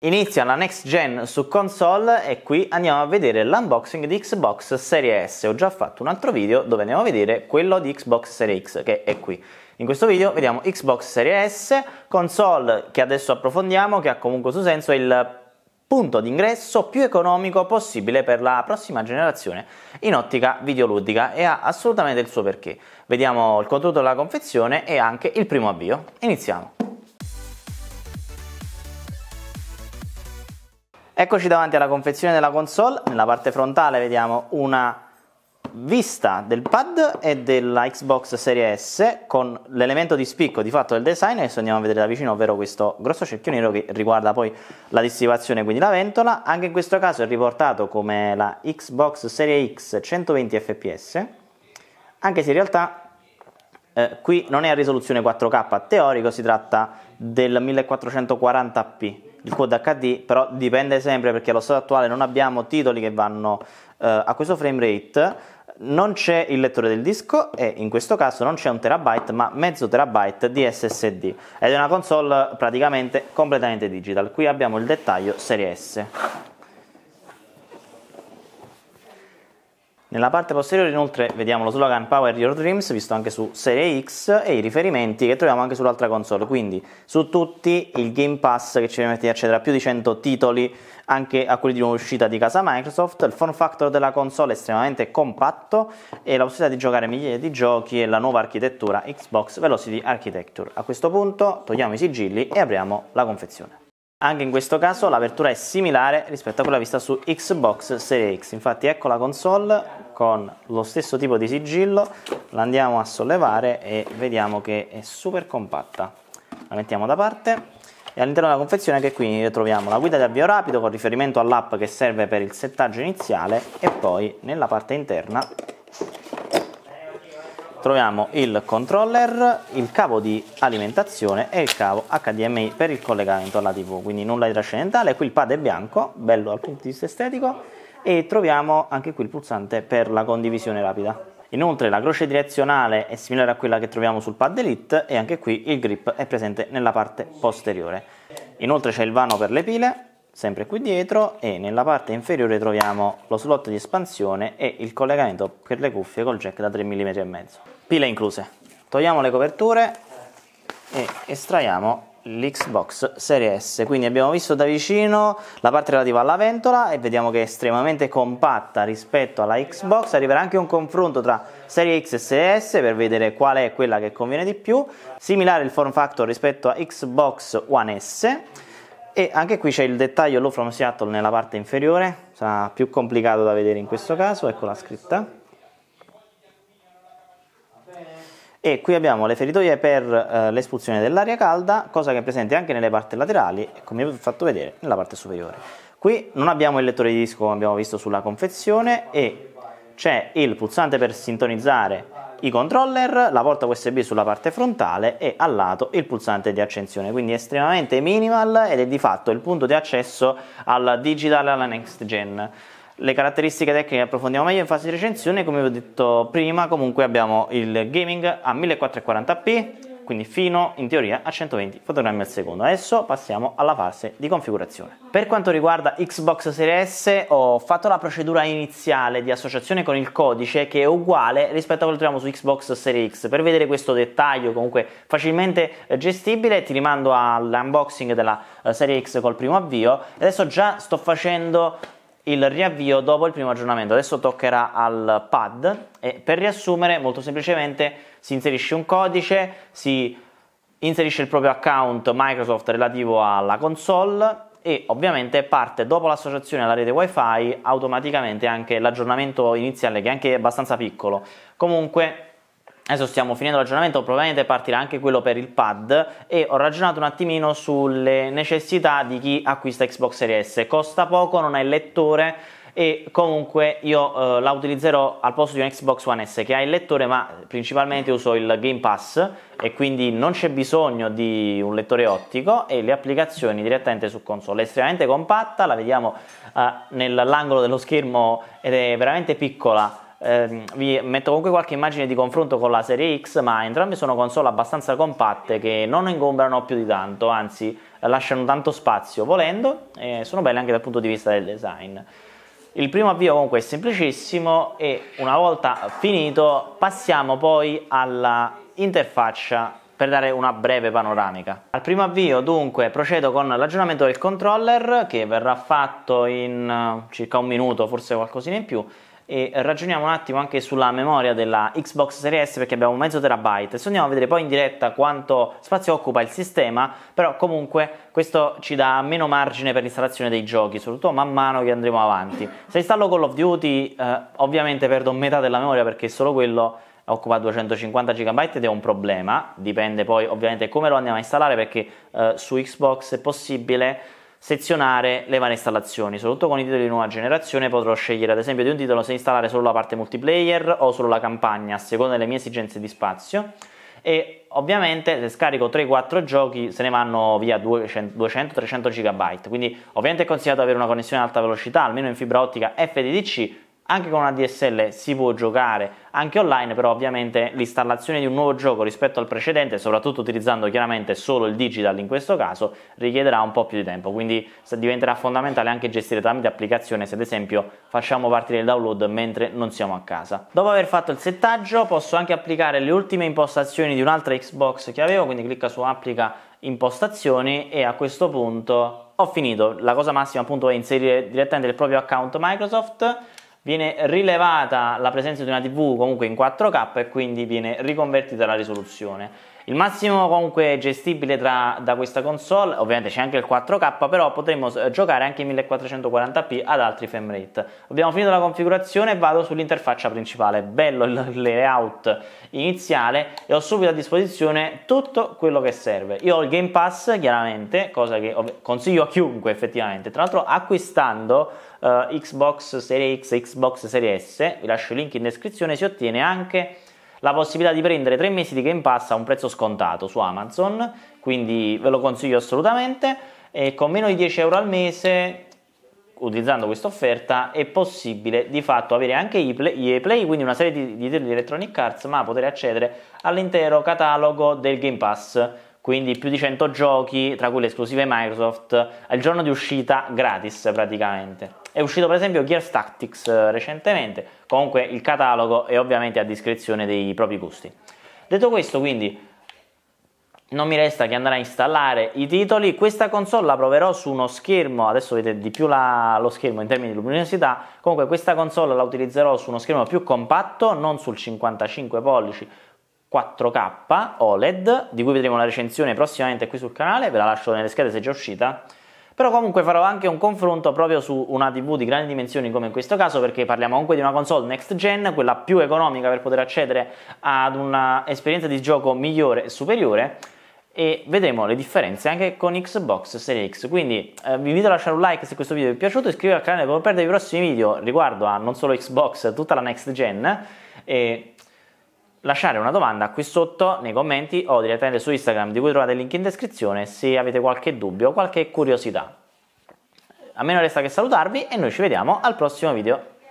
Inizia la next gen su console e qui andiamo a vedere l'unboxing di Xbox Series S. Ho già fatto un altro video dove andiamo a vedere quello di Xbox Series X, che è qui. In questo video vediamo Xbox Series S, console che adesso approfondiamo, che ha comunque il suo senso, il punto d'ingresso più economico possibile per la prossima generazione in ottica videoludica, e ha assolutamente il suo perché. Vediamo il contenuto della confezione e anche il primo avvio. Iniziamo. Eccoci davanti alla confezione della console. Nella parte frontale vediamo una vista del pad e della Xbox Series S, con l'elemento di spicco di fatto del design. Adesso andiamo a vedere da vicino, ovvero questo grosso cerchio nero che riguarda poi la dissipazione, quindi la ventola. Anche in questo caso è riportato come la Xbox Series X 120 fps, anche se in realtà qui non è a risoluzione 4K, teorico si tratta del 1440p, il quad HD, però dipende sempre, perché allo stato attuale non abbiamo titoli che vanno a questo frame rate, non c'è il lettore del disco e in questo caso non c'è 1 terabyte ma mezzo terabyte di SSD, ed è una console praticamente completamente digital. Qui abbiamo il dettaglio Series S. Nella parte posteriore inoltre vediamo lo slogan Power Your Dreams, visto anche su Serie X, e i riferimenti che troviamo anche sull'altra console, quindi su tutti il Game Pass che ci permette di accedere a più di 100 titoli, anche a quelli di nuova uscita di casa Microsoft. Il form factor della console è estremamente compatto e la possibilità di giocare migliaia di giochi e la nuova architettura Xbox Velocity Architecture. A questo punto togliamo i sigilli e apriamo la confezione. Anche in questo caso l'apertura è similare rispetto a quella vista su Xbox Series X, infatti ecco la console con lo stesso tipo di sigillo, la andiamo a sollevare e vediamo che è super compatta. La mettiamo da parte e all'interno della confezione anche qui troviamo la guida di avvio rapido con riferimento all'app che serve per il settaggio iniziale, e poi nella parte interna troviamo il controller, il cavo di alimentazione e il cavo HDMI per il collegamento alla TV, quindi nulla di trascendentale. Qui il pad è bianco, bello dal punto di vista estetico, e troviamo anche qui il pulsante per la condivisione rapida. Inoltre la croce direzionale è similare a quella che troviamo sul pad Elite e anche qui il grip è presente nella parte posteriore. Inoltre c'è il vano per le pile, sempre qui dietro, e nella parte inferiore troviamo lo slot di espansione e il collegamento per le cuffie col jack da 3,5 mm. Pile incluse. Togliamo le coperture e estraiamo l'Xbox Series S. Quindi abbiamo visto da vicino la parte relativa alla ventola e vediamo che è estremamente compatta rispetto alla Xbox. Arriverà anche un confronto tra Series X e Series S per vedere qual è quella che conviene di più. Similare il form factor rispetto a Xbox One S. E anche qui c'è il dettaglio Low From Seattle nella parte inferiore, sarà più complicato da vedere in questo caso, ecco la scritta. E qui abbiamo le feritoie per l'espulsione dell'aria calda, cosa che è presente anche nelle parti laterali, come vi ho fatto vedere nella parte superiore. Qui non abbiamo il lettore di disco come abbiamo visto sulla confezione, e c'è il pulsante per sintonizzare i controller, la porta USB sulla parte frontale e al lato il pulsante di accensione, quindi estremamente minimal ed è di fatto il punto di accesso al digital, alla next gen. Le caratteristiche tecniche approfondiamo meglio in fase di recensione. Come vi ho detto prima, comunque abbiamo il gaming a 1440p, quindi fino in teoria a 120 fotogrammi al secondo. Adesso passiamo alla fase di configurazione. Per quanto riguarda Xbox Series S, ho fatto la procedura iniziale di associazione con il codice, che è uguale rispetto a quello che troviamo su Xbox Series X, per vedere questo dettaglio comunque facilmente gestibile. Ti rimando all'unboxing della Series X col primo avvio. Adesso già sto facendo il riavvio dopo il primo aggiornamento, adesso toccherà al pad, e per riassumere molto semplicemente si inserisce un codice, si inserisce il proprio account Microsoft relativo alla console e ovviamente parte, dopo l'associazione alla rete wifi, automaticamente anche l'aggiornamento iniziale, che è anche abbastanza piccolo. Comunque adesso stiamo finendo l'aggiornamento, probabilmente partirà anche quello per il pad, e ho ragionato un attimino sulle necessità di chi acquista Xbox Series S. Costa poco, non ha il lettore e comunque io la utilizzerò al posto di un Xbox One S che ha il lettore, ma principalmente uso il Game Pass e quindi non c'è bisogno di un lettore ottico, e le applicazioni direttamente su console. È estremamente compatta, la vediamo nell'angolo dello schermo ed è veramente piccola Vi metto comunque qualche immagine di confronto con la serie X, ma entrambe sono console abbastanza compatte che non ingombrano più di tanto, anzi lasciano tanto spazio volendo, e sono belle anche dal punto di vista del design. Il primo avvio comunque è semplicissimo e una volta finito passiamo poi alla interfaccia per dare una breve panoramica. Al primo avvio dunque procedo con l'aggiornamento del controller che verrà fatto in circa un minuto, forse qualcosina in più, e ragioniamo un attimo anche sulla memoria della Xbox Series S perché abbiamo mezzo terabyte. Se andiamo a vedere poi in diretta quanto spazio occupa il sistema, però comunque questo ci dà meno margine per l'installazione dei giochi, soprattutto man mano che andremo avanti. Se installo Call of Duty ovviamente perdo metà della memoria perché solo quello occupa 250 GB ed è un problema, dipende poi ovviamente come lo andiamo a installare perché su Xbox è possibile sezionare le varie installazioni, soprattutto con i titoli di nuova generazione potrò scegliere ad esempio di un titolo se installare solo la parte multiplayer o solo la campagna a seconda delle mie esigenze di spazio, e ovviamente se scarico 3-4 giochi se ne vanno via 200-300 GB, quindi ovviamente è consigliato avere una connessione ad alta velocità, almeno in fibra ottica FTTC. Anche con una DSL si può giocare anche online, però ovviamente l'installazione di un nuovo gioco rispetto al precedente, soprattutto utilizzando chiaramente solo il digital in questo caso, richiederà un po' più di tempo, quindi diventerà fondamentale anche gestire tramite applicazione se ad esempio facciamo partire il download mentre non siamo a casa. Dopo aver fatto il settaggio posso anche applicare le ultime impostazioni di un'altra Xbox che avevo, quindi clicca su applica impostazioni e a questo punto ho finito. La cosa massima appunto è inserire direttamente il proprio account Microsoft. Viene rilevata la presenza di una TV comunque in 4K e quindi viene riconvertita la risoluzione. Il massimo comunque gestibile da questa console, ovviamente c'è anche il 4K, però potremo giocare anche in 1440p ad altri frame rate. Abbiamo finito la configurazione e vado sull'interfaccia principale. Bello il layout iniziale e ho subito a disposizione tutto quello che serve. Io ho il Game Pass chiaramente, cosa che consiglio a chiunque effettivamente, tra l'altro acquistando Xbox Series X e Xbox Series S, vi lascio i link in descrizione, si ottiene anche la possibilità di prendere 3 mesi di Game Pass a un prezzo scontato su Amazon, quindi ve lo consiglio assolutamente, e con meno di 10 euro al mese utilizzando questa offerta è possibile di fatto avere anche EA Play, quindi una serie di titoli di Electronic Arts, ma poter accedere all'intero catalogo del Game Pass, quindi più di 100 giochi tra cui le esclusive Microsoft al giorno di uscita gratis praticamente. È uscito per esempio Gears Tactics recentemente, comunque il catalogo è ovviamente a discrezione dei propri gusti. Detto questo, quindi non mi resta che andare a installare i titoli. Questa console la proverò su uno schermo, adesso vedete di più lo schermo in termini di luminosità, comunque questa console la utilizzerò su uno schermo più compatto, non sul 55 pollici 4K OLED, di cui vedremo la recensione prossimamente qui sul canale, ve la lascio nelle schede se è già uscita. Però comunque farò anche un confronto proprio su una TV di grandi dimensioni come in questo caso, perché parliamo comunque di una console next gen, quella più economica per poter accedere ad un'esperienza di gioco migliore e superiore, e vedremo le differenze anche con Xbox Series X. Quindi vi invito a lasciare un like se questo video vi è piaciuto, iscrivetevi al canale per non perdere i prossimi video riguardo a non solo Xbox, tutta la next gen, e lasciare una domanda qui sotto nei commenti o direttamente su Instagram, di cui trovate il link in descrizione, se avete qualche dubbio o qualche curiosità. A me non resta che salutarvi e noi ci vediamo al prossimo video.